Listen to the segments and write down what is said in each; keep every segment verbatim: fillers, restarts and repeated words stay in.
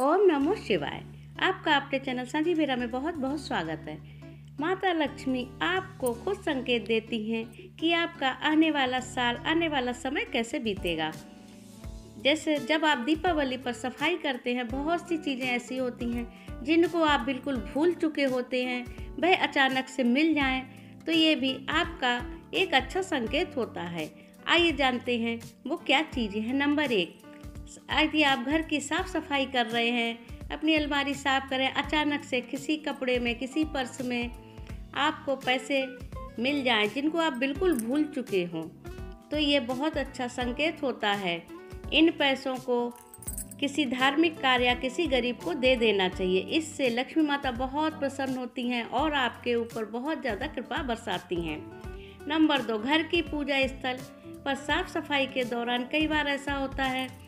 ओम नमो शिवाय। आपका अपने चैनल सांझी बेरा में बहुत बहुत स्वागत है। माता लक्ष्मी आपको खुद संकेत देती हैं कि आपका आने वाला साल, आने वाला समय कैसे बीतेगा। जैसे जब आप दीपावली पर सफाई करते हैं, बहुत सी चीज़ें ऐसी होती हैं जिनको आप बिल्कुल भूल चुके होते हैं, वह अचानक से मिल जाएं, तो ये भी आपका एक अच्छा संकेत होता है। आइए जानते हैं वो क्या चीज़ें हैं। नंबर एक, यदि आप घर की साफ़ सफाई कर रहे हैं, अपनी अलमारी साफ़ करें, अचानक से किसी कपड़े में, किसी पर्स में आपको पैसे मिल जाएं जिनको आप बिल्कुल भूल चुके हों, तो ये बहुत अच्छा संकेत होता है। इन पैसों को किसी धार्मिक कार्य या किसी गरीब को दे देना चाहिए। इससे लक्ष्मी माता बहुत प्रसन्न होती हैं और आपके ऊपर बहुत ज़्यादा कृपा बरसाती हैं। नंबर दो, घर की पूजा स्थल पर साफ़ सफाई के दौरान कई बार ऐसा होता है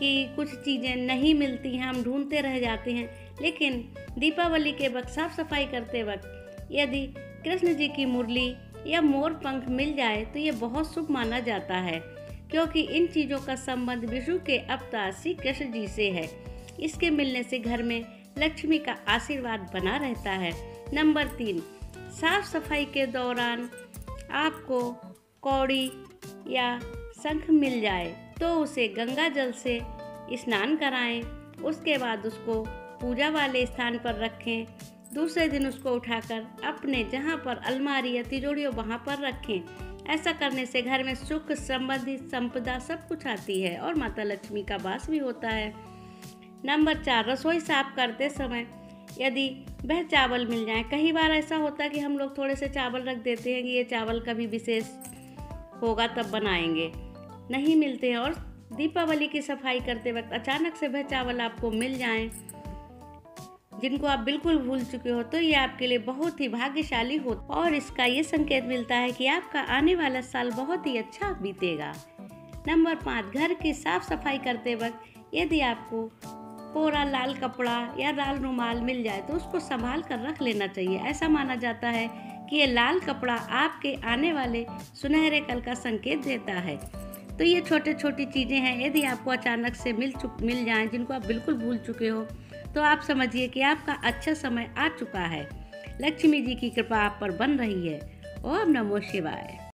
कि कुछ चीज़ें नहीं मिलती हैं, हम ढूंढते रह जाते हैं, लेकिन दीपावली के वक्त साफ़ सफाई करते वक्त यदि कृष्ण जी की मुरली या मोर पंख मिल जाए तो ये बहुत शुभ माना जाता है, क्योंकि इन चीज़ों का संबंध विष्णु के अवतार श्री कृष्ण जी से है। इसके मिलने से घर में लक्ष्मी का आशीर्वाद बना रहता है। नंबर तीन, साफ सफाई के दौरान आपको कौड़ी या शंख मिल जाए तो उसे गंगा जल से स्नान कराएं, उसके बाद उसको पूजा वाले स्थान पर रखें। दूसरे दिन उसको उठाकर अपने जहां पर अलमारी या तिजोरी हो वहां पर रखें। ऐसा करने से घर में सुख संबंधित संपदा सब कुछ आती है और माता लक्ष्मी का वास भी होता है। नंबर चार, रसोई साफ करते समय यदि वह चावल मिल जाए, कई बार ऐसा होता है कि हम लोग थोड़े से चावल रख देते हैं कि ये चावल कभी विशेष होगा तब बनाएंगे, नहीं मिलते हैं, और दीपावली की सफाई करते वक्त अचानक से वह चावल आपको मिल जाएं जिनको आप बिल्कुल भूल चुके हो, तो ये आपके लिए बहुत ही भाग्यशाली हो, और इसका ये संकेत मिलता है कि आपका आने वाला साल बहुत ही अच्छा बीतेगा। नंबर पाँच, घर की साफ सफाई करते वक्त यदि आपको कोरा लाल कपड़ा या लाल रुमाल मिल जाए तो उसको संभाल कर रख लेना चाहिए। ऐसा माना जाता है कि ये लाल कपड़ा आपके आने वाले सुनहरे कल का संकेत देता है। तो ये छोटे छोटी चीज़ें हैं, यदि आपको अचानक से मिल चुक मिल जाएं जिनको आप बिल्कुल भूल चुके हो, तो आप समझिए कि आपका अच्छा समय आ चुका है। लक्ष्मी जी की कृपा आप पर बन रही है। ओम नमो शिवाय।